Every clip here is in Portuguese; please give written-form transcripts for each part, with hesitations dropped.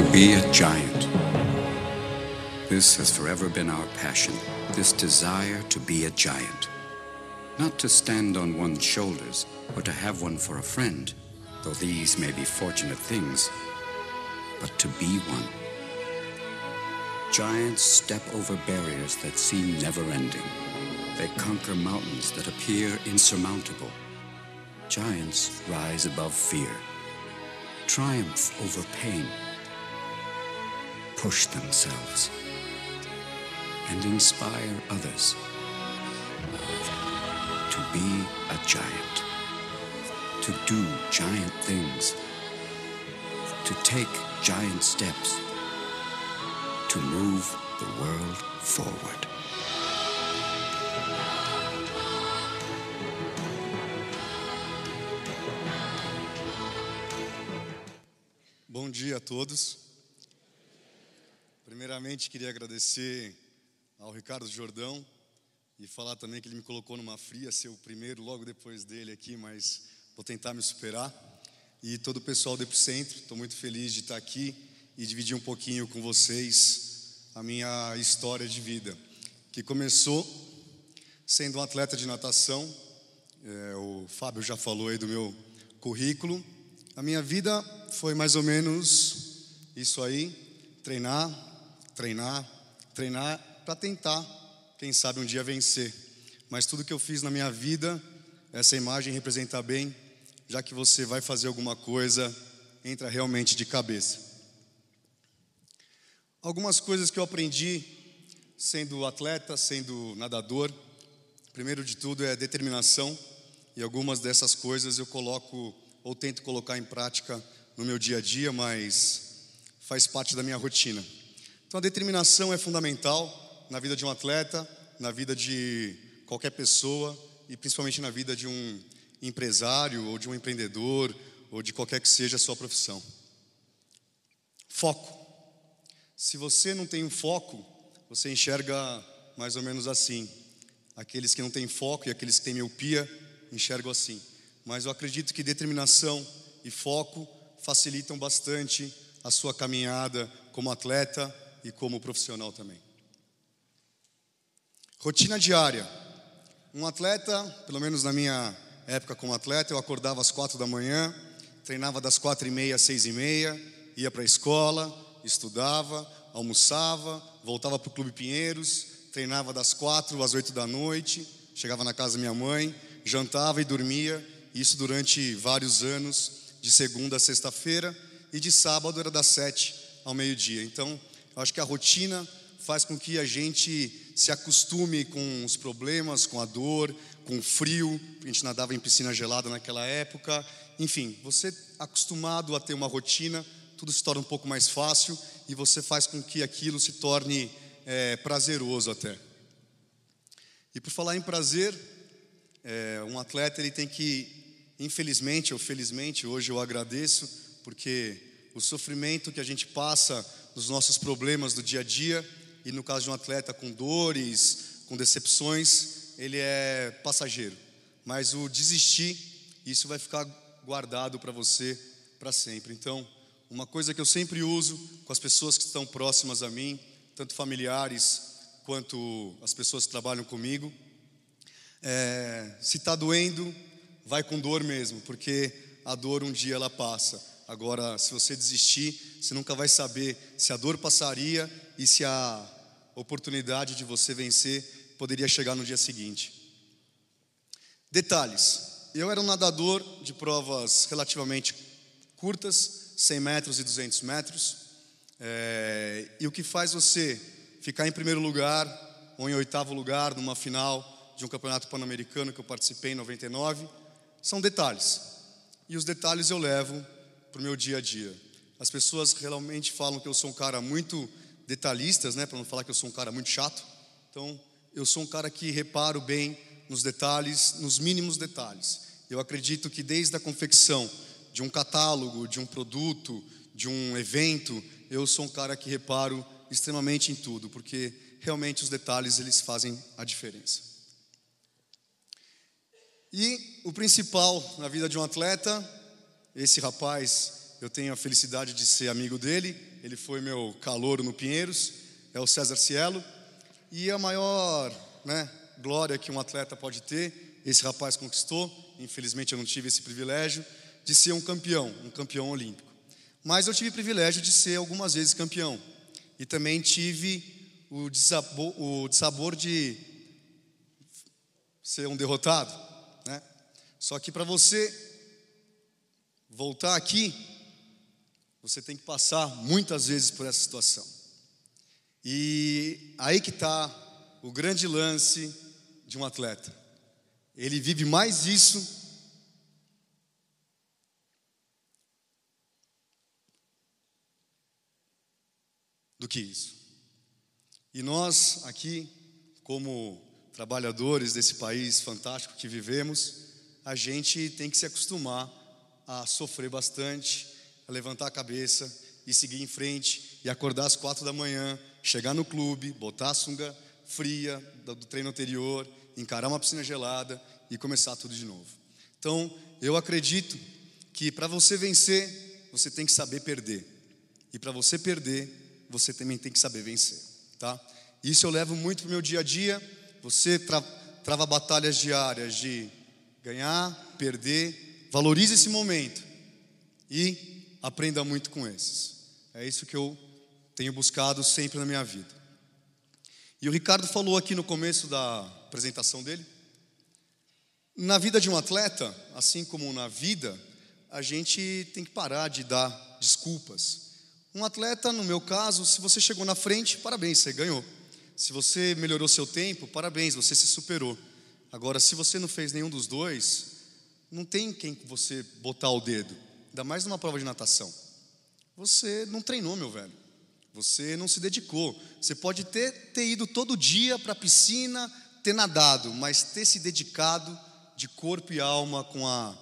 to be a giant. This has forever been our passion, this desire to be a giant. Not to stand on one's shoulders or to have one for a friend, though these may be fortunate things, but to be one. Giants step over barriers that seem never-ending. They conquer mountains that appear insurmountable. Giants rise above fear, triumph over pain, push themselves, and inspire others to be a giant, to do giant things, to take giant steps, to move the world forward. Bom dia a todos. Primeiramente, queria agradecer ao Ricardo Jordão e falar também que ele me colocou numa fria, ser o primeiro logo depois dele aqui, mas vou tentar me superar. E todo o pessoal do Epicentro, estou muito feliz de estar aqui e dividir um pouquinho com vocês a minha história de vida, que começou sendo um atleta de natação. O Fábio já falou aí do meu currículo. A minha vida foi mais ou menos isso aí, treinar para tentar, quem sabe um dia vencer. Mas tudo que eu fiz na minha vida, essa imagem representa bem, já que você vai fazer alguma coisa, entra realmente de cabeça. Algumas coisas que eu aprendi sendo atleta, sendo nadador, primeiro de tudo é determinação, e algumas dessas coisas eu coloco ou tento colocar em prática no meu dia a dia, mas faz parte da minha rotina. Então a determinação é fundamental na vida de um atleta, na vida de qualquer pessoa e principalmente na vida de um empresário ou de um empreendedor ou de qualquer que seja a sua profissão. Foco. Se você não tem um foco, você enxerga mais ou menos assim. Aqueles que não têm foco e aqueles que têm miopia enxergam assim. Mas eu acredito que determinação e foco facilitam bastante a sua caminhada como atleta e como profissional também. Rotina diária. Um atleta, pelo menos na minha época como atleta, eu acordava às 4 da manhã, treinava das 4h30 às 6h30, ia para a escola, estudava, almoçava, voltava para o Clube Pinheiros, treinava das 4 às 8 da noite, chegava na casa da minha mãe, jantava e dormia. Isso durante vários anos, de segunda a sexta-feira, e de sábado era das 7h ao meio-dia. Então, eu acho que a rotina faz com que a gente se acostume com os problemas, com a dor, com o frio. A gente nadava em piscina gelada naquela época. Enfim, você acostumado a ter uma rotina, tudo se torna um pouco mais fácil e você faz com que aquilo se torne prazeroso até. E por falar em prazer, um atleta ele tem que, infelizmente ou felizmente, hoje eu agradeço, porque o sofrimento que a gente passa nos nossos problemas do dia a dia, e no caso de um atleta com dores, com decepções, ele é passageiro. Mas o desistir, isso vai ficar guardado para você para sempre. Então, uma coisa que eu sempre uso com as pessoas que estão próximas a mim, tanto familiares quanto as pessoas que trabalham comigo, se está doendo, vai com dor mesmo, porque a dor um dia ela passa. Agora, se você desistir, você nunca vai saber se a dor passaria e se a oportunidade de você vencer poderia chegar no dia seguinte. Detalhes. Eu era um nadador de provas relativamente curtas, 100 metros e 200 metros. E o que faz você ficar em primeiro lugar ou em 8º lugar numa final de um campeonato pan-americano que eu participei em 99... são detalhes, e os detalhes eu levo para o meu dia a dia. As pessoas realmente falam que eu sou um cara muito detalhista, né, para não falar que eu sou um cara muito chato. Então, eu sou um cara que reparo bem nos detalhes, nos mínimos detalhes. Eu acredito que desde a confecção de um catálogo, de um produto, de um evento, eu sou um cara que reparo extremamente em tudo, porque realmente os detalhes eles fazem a diferença. E o principal na vida de um atleta, esse rapaz eu tenho a felicidade de ser amigo dele, ele foi meu calouro no Pinheiros, é o César Cielo, e a maior, glória que um atleta pode ter, esse rapaz conquistou, infelizmente eu não tive esse privilégio, de ser um campeão olímpico. Mas eu tive o privilégio de ser algumas vezes campeão, e também tive o dissabor de ser um derrotado, Só que para você voltar aqui, você tem que passar muitas vezes por essa situação. E aí que está o grande lance de um atleta. Ele vive mais isso do que isso. E nós aqui, como trabalhadores desse país fantástico que vivemos, a gente tem que se acostumar a sofrer bastante, a levantar a cabeça e seguir em frente, e acordar às 4 da manhã, chegar no clube, botar a sunga fria do treino anterior, encarar uma piscina gelada e começar tudo de novo. Então, eu acredito que para você vencer, você tem que saber perder. E para você perder, você também tem que saber vencer, tá? Isso eu levo muito para o meu dia a dia. Você trava batalhas diárias de ganhar, perder. Valorize esse momento e aprenda muito com esses. É isso que eu tenho buscado sempre na minha vida. E o Ricardo falou aqui no começo da apresentação dele. Na vida de um atleta, assim como na vida, a gente tem que parar de dar desculpas. Um atleta, no meu caso, se você chegou na frente, parabéns, você ganhou. Se você melhorou seu tempo, parabéns, você se superou. Agora, se você não fez nenhum dos dois, não tem quem você botar o dedo, ainda mais numa prova de natação. Você não treinou, meu velho. Você não se dedicou. Você pode ter ido todo dia para a piscina, ter nadado, mas ter se dedicado de corpo e alma com a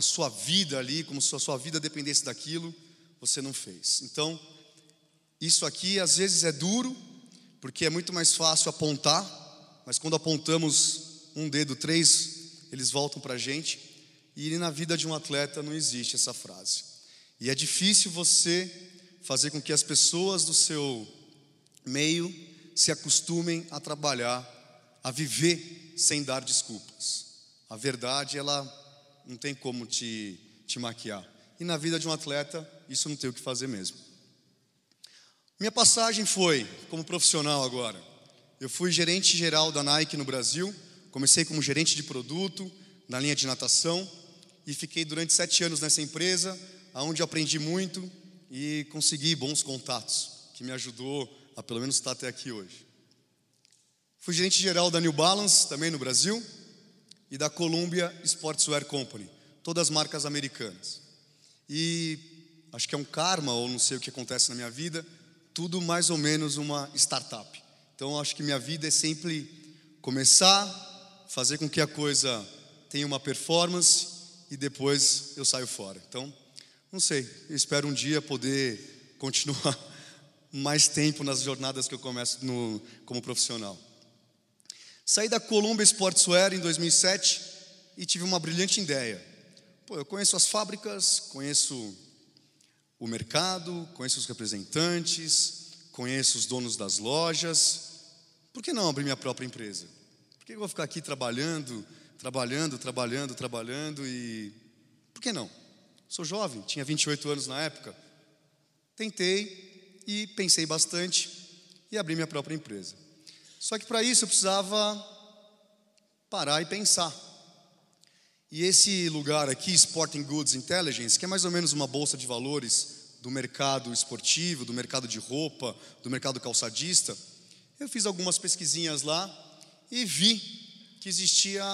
sua vida ali, como se a sua vida dependesse daquilo, você não fez. Então, isso aqui às vezes é duro, porque é muito mais fácil apontar, mas quando apontamos um dedo, 3, eles voltam para a gente. E na vida de um atleta não existe essa frase. E é difícil você fazer com que as pessoas do seu meio se acostumem a trabalhar, a viver sem dar desculpas. A verdade, ela não tem como te maquiar. E na vida de um atleta, isso não tem o que fazer mesmo. Minha passagem foi, como profissional agora, eu fui gerente geral da Nike no Brasil, comecei como gerente de produto, na linha de natação, e fiquei durante 7 anos nessa empresa, onde aprendi muito e consegui bons contatos, que me ajudou a pelo menos estar até aqui hoje. Fui gerente geral da New Balance, também no Brasil, e da Columbia Sportswear Company, todas as marcas americanas. E acho que é um karma, ou não sei o que acontece na minha vida, tudo mais ou menos uma startup. Então acho que minha vida é sempre começar, fazer com que a coisa tenho uma performance e depois eu saio fora. Então, não sei, eu espero um dia poder continuar mais tempo nas jornadas que eu começo como profissional. Saí da Columbia Sportswear em 2007 e tive uma brilhante ideia. Pô, eu conheço as fábricas, conheço o mercado, conheço os representantes, conheço os donos das lojas. Por que não abrir minha própria empresa? Por que eu vou ficar aqui trabalhando e... Por que não? Sou jovem, tinha 28 anos na época. Tentei e pensei bastante e abri minha própria empresa. Só que para isso eu precisava parar e pensar. E esse lugar aqui, Sporting Goods Intelligence, que é mais ou menos uma bolsa de valores do mercado esportivo, do mercado de roupa, do mercado calçadista, eu fiz algumas pesquisinhas lá e vi que existia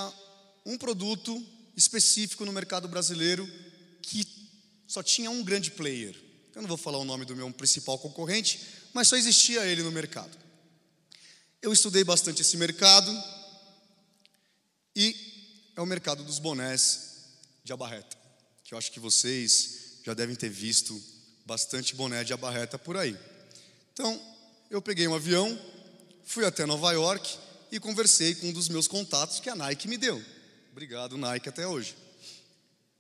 um produto específico no mercado brasileiro que só tinha um grande player. Eu não vou falar o nome do meu principal concorrente, mas só existia ele no mercado. Eu estudei bastante esse mercado e é o mercado dos bonés de abarreta, que eu acho que vocês já devem ter visto bastante boné de abarreta por aí. Então, eu peguei um avião, fui até Nova York e conversei com um dos meus contatos que a Nike me deu. Obrigado, Nike, até hoje.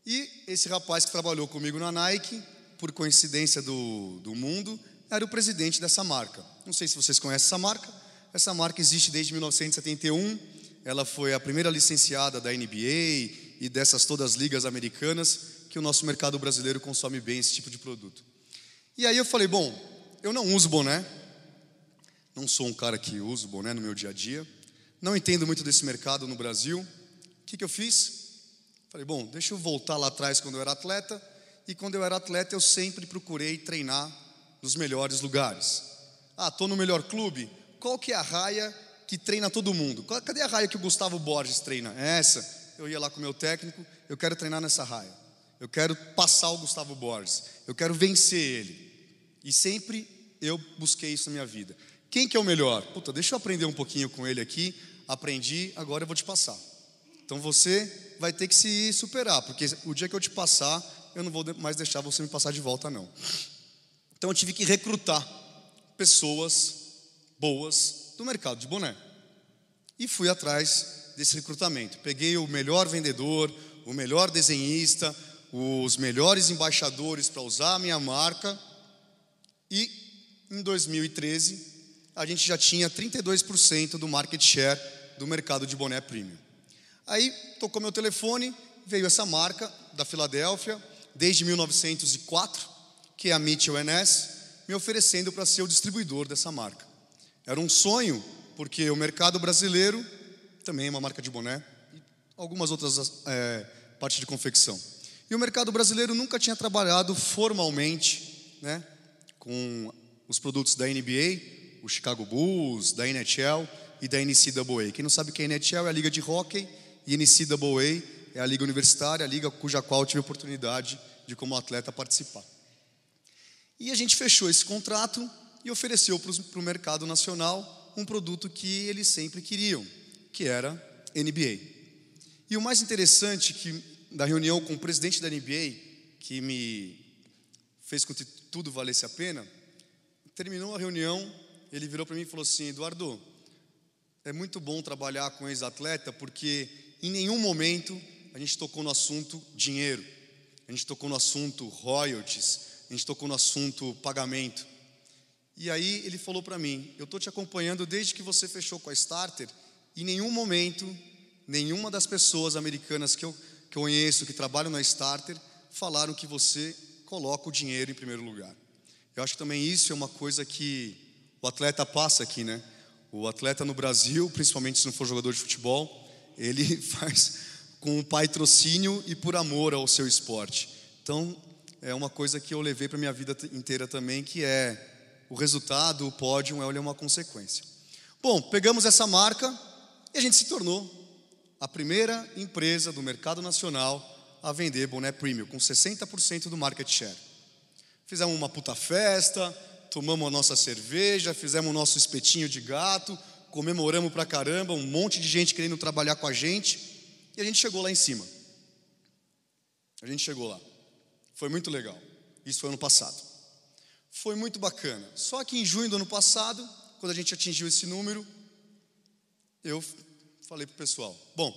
E esse rapaz que trabalhou comigo na Nike, por coincidência do mundo, era o presidente dessa marca. Não sei se vocês conhecem essa marca. Essa marca existe desde 1971. Ela foi a primeira licenciada da NBA e dessas todas as ligas americanas, que o nosso mercado brasileiro consome bem esse tipo de produto. E aí eu falei, bom, eu não uso boné. Não sou um cara que uso boné no meu dia a dia. Não entendo muito desse mercado no Brasil. O que eu fiz? Falei, bom, deixa eu voltar lá atrás quando eu era atleta. E quando eu era atleta eu sempre procurei treinar nos melhores lugares. Ah, estou no melhor clube? Qual que é a raia que treina todo mundo? Cadê a raia que o Gustavo Borges treina? É essa. Eu ia lá com o meu técnico, eu quero treinar nessa raia. Eu quero passar o Gustavo Borges. Eu quero vencer ele. E sempre eu busquei isso na minha vida. Quem que é o melhor? Puta, deixa eu aprender um pouquinho com ele aqui. Aprendi, agora eu vou te passar. Então você vai ter que se superar, porque o dia que eu te passar, eu não vou mais deixar você me passar de volta, não. Então eu tive que recrutar pessoas boas do mercado de boné. E fui atrás desse recrutamento. Peguei o melhor vendedor, o melhor desenhista, os melhores embaixadores para usar a minha marca. E em 2013, a gente já tinha 32% do market share do mercado de boné premium. Aí tocou meu telefone, veio essa marca da Filadélfia, desde 1904, que é a Mitchell NS, me oferecendo para ser o distribuidor dessa marca. Era um sonho, porque o mercado brasileiro também é uma marca de boné e algumas outras partes de confecção. E o mercado brasileiro nunca tinha trabalhado formalmente, né, com os produtos da NBA, o Chicago Bulls, da NHL e da NCAA. Quem não sabe que a NHL é a liga de hóquei e a NCAA é a liga universitária, a liga cuja qual eu tive a oportunidade de, como atleta, participar. E a gente fechou esse contrato e ofereceu para o mercado nacional um produto que eles sempre queriam, que era NBA. E o mais interessante da reunião com o presidente da NBA, que me fez com que tudo valesse a pena, terminou a reunião, ele virou para mim e falou assim, Eduardo, é muito bom trabalhar com ex-atleta porque em nenhum momento a gente tocou no assunto dinheiro, a gente tocou no assunto royalties, a gente tocou no assunto pagamento. E aí ele falou para mim, eu estou te acompanhando desde que você fechou com a Starter, e em nenhum momento, nenhuma das pessoas americanas que eu conheço, que trabalham na Starter, falaram que você coloca o dinheiro em primeiro lugar. Eu acho que também isso é uma coisa que o atleta passa aqui, né? O atleta no Brasil, principalmente se não for jogador de futebol, ele faz com patrocínio e por amor ao seu esporte. Então, é uma coisa que eu levei para minha vida inteira também, que é o resultado, o pódio, é uma consequência. Bom, pegamos essa marca e a gente se tornou a primeira empresa do mercado nacional a vender boné premium, com 60% do market share. Fizemos uma puta festa, tomamos a nossa cerveja, fizemos o nosso espetinho de gato, comemoramos pra caramba, um monte de gente querendo trabalhar com a gente, e a gente chegou lá em cima. A gente chegou lá. Foi muito legal. Isso foi ano passado. Foi muito bacana. Só que em junho do ano passado, quando a gente atingiu esse número, eu falei para o pessoal, bom,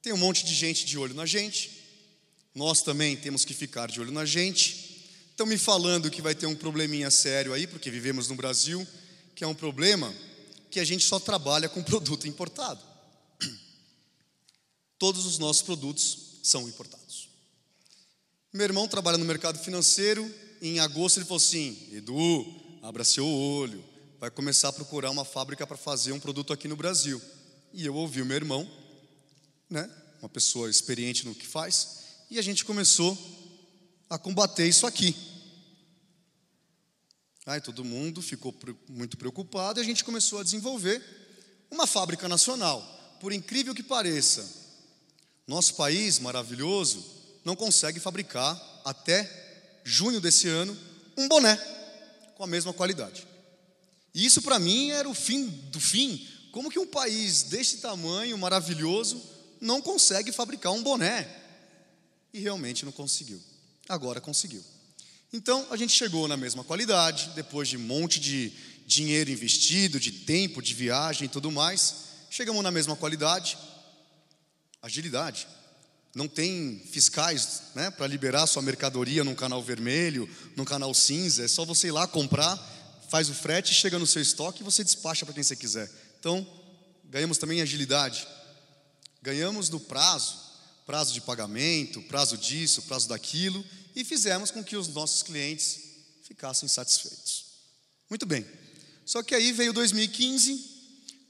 tem um monte de gente de olho na gente, nós também temos que ficar de olho na gente, estão me falando que vai ter um probleminha sério aí, porque vivemos no Brasil, que é um problema que a gente só trabalha com produto importado. Todos os nossos produtos são importados. Meu irmão trabalha no mercado financeiro, em agosto ele falou assim, Edu, abra seu olho, vai começar a procurar uma fábrica para fazer um produto aqui no Brasil. E eu ouvi o meu irmão, né, uma pessoa experiente no que faz, e a gente começou a combater isso aqui. Aí todo mundo ficou muito preocupado e a gente começou a desenvolver uma fábrica nacional. Por incrível que pareça, nosso país maravilhoso não consegue fabricar até junho desse ano, um boné com a mesma qualidade. E isso para mim era o fim do fim. Como que um país deste tamanho maravilhoso não consegue fabricar um boné? E realmente não conseguiu. Agora conseguiu. Então a gente chegou na mesma qualidade, depois de um monte de dinheiro investido, de tempo, de viagem e tudo mais, chegamos na mesma qualidade. Agilidade, não tem fiscais, né, para liberar sua mercadoria num canal vermelho, num canal cinza. É só você ir lá comprar, faz o frete, chega no seu estoque e você despacha para quem você quiser. Então, ganhamos também em agilidade. Ganhamos no prazo, prazo de pagamento, prazo disso, prazo daquilo, e fizemos com que os nossos clientes ficassem satisfeitos. Muito bem. Só que aí veio 2015,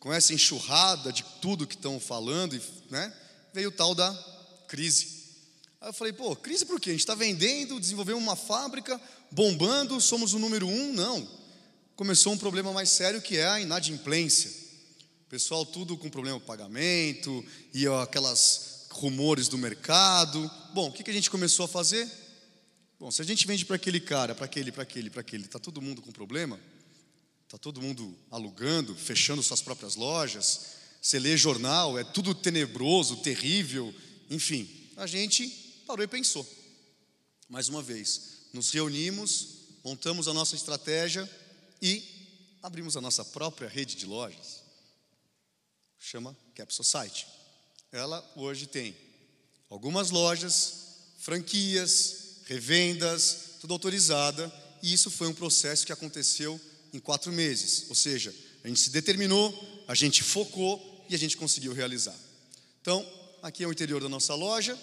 com essa enxurrada de tudo que estão falando, né, veio o tal da crise. Aí eu falei, pô, crise por quê? A gente está vendendo, desenvolveu uma fábrica, bombando, somos o número 1. Não. Começou um problema mais sério, que é a inadimplência. O pessoal tudo com problema de pagamento, e aquelas rumores do mercado. Bom, o que a gente começou a fazer? Bom, se a gente vende para aquele cara, para aquele, está todo mundo com problema? Está todo mundo alugando, fechando suas próprias lojas, você lê jornal, é tudo tenebroso, terrível, enfim. A gente parou e pensou. Mais uma vez, nos reunimos, montamos a nossa estratégia e abrimos a nossa própria rede de lojas. Chama Cap Society. Ela hoje tem algumas lojas, franquias, revendas, tudo autorizada, e isso foi um processo que aconteceu em 4 meses, ou seja, a gente se determinou, a gente focou e a gente conseguiu realizar. Então, aqui é o interior da nossa loja,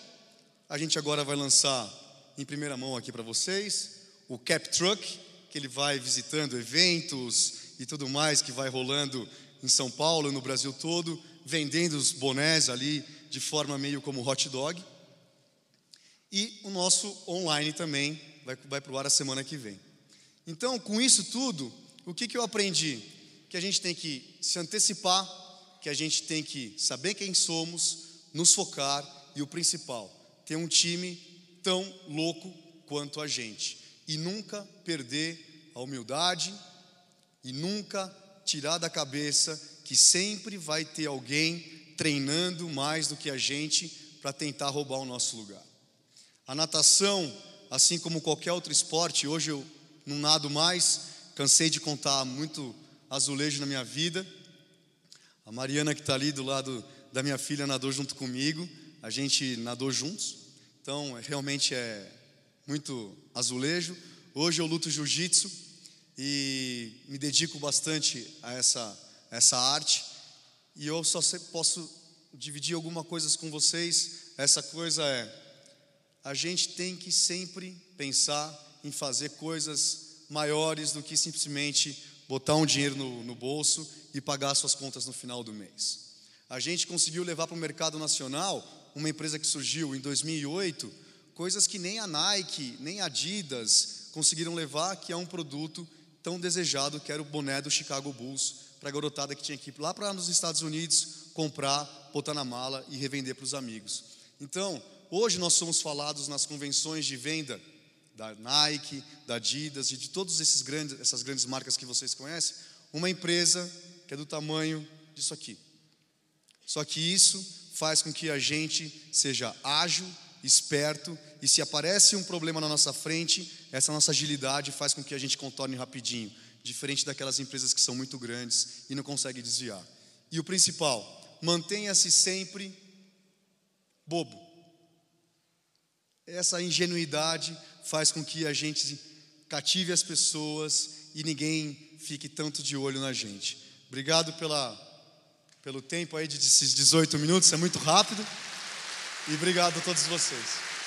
a gente agora vai lançar em primeira mão aqui para vocês o Cap Truck, que ele vai visitando eventos e tudo mais que vai rolando em São Paulo, no Brasil todo, vendendo os bonés ali de forma meio como hot dog. E o nosso online também vai pro ar a semana que vem. Então, com isso tudo, o que eu aprendi? Que a gente tem que se antecipar, que a gente tem que saber quem somos, nos focar e o principal, ter um time tão louco quanto a gente. E nunca perder a humildade e nunca tirar da cabeça que sempre vai ter alguém treinando mais do que a gente para tentar roubar o nosso lugar. A natação, assim como qualquer outro esporte, hoje eu não nado mais, cansei de contar muito azulejo na minha vida. A Mariana, que está ali do lado da minha filha, nadou junto comigo, a gente nadou juntos, então realmente é muito azulejo. Hoje eu luto jiu-jitsu e me dedico bastante a essa arte, e eu só posso dividir algumas coisas com vocês. Essa coisa é: a gente tem que sempre pensar em fazer coisas maiores do que simplesmente botar um dinheiro no bolso e pagar suas contas no final do mês. A gente conseguiu levar para o mercado nacional, uma empresa que surgiu em 2008, coisas que nem a Nike, nem a Adidas conseguiram levar, que é um produto tão desejado, que era o boné do Chicago Bulls, para a garotada que tinha que ir lá para nos Estados Unidos, comprar, botar na mala e revender para os amigos. Então, hoje nós somos falados nas convenções de venda da Nike, da Adidas e de todas essas grandes marcas que vocês conhecem, uma empresa que é do tamanho disso aqui. Só que isso faz com que a gente seja ágil, esperto, e se aparece um problema na nossa frente, essa nossa agilidade faz com que a gente contorne rapidinho, diferente daquelas empresas que são muito grandes e não conseguem desviar. E o principal, mantenha-se sempre bobo. Essa ingenuidade faz com que a gente cative as pessoas e ninguém fique tanto de olho na gente. Obrigado pelo tempo aí de 18 minutos, é muito rápido. E obrigado a todos vocês.